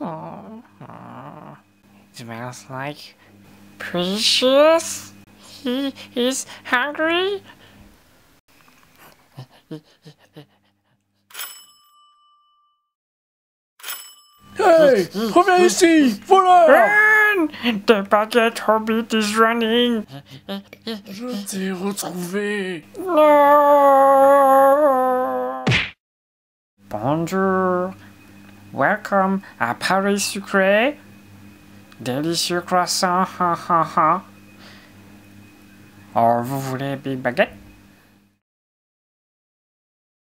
Aww. It smells like precious. He is hungry. Hey! Amazing! Voila! Run! The Baguette Hobbit is running! Je t'ai retrouvé! No! Bonjour! Welcome à Paris Sucré! Délicieux croissant! Ha ha ha! Oh, vous voulez Big Baguette?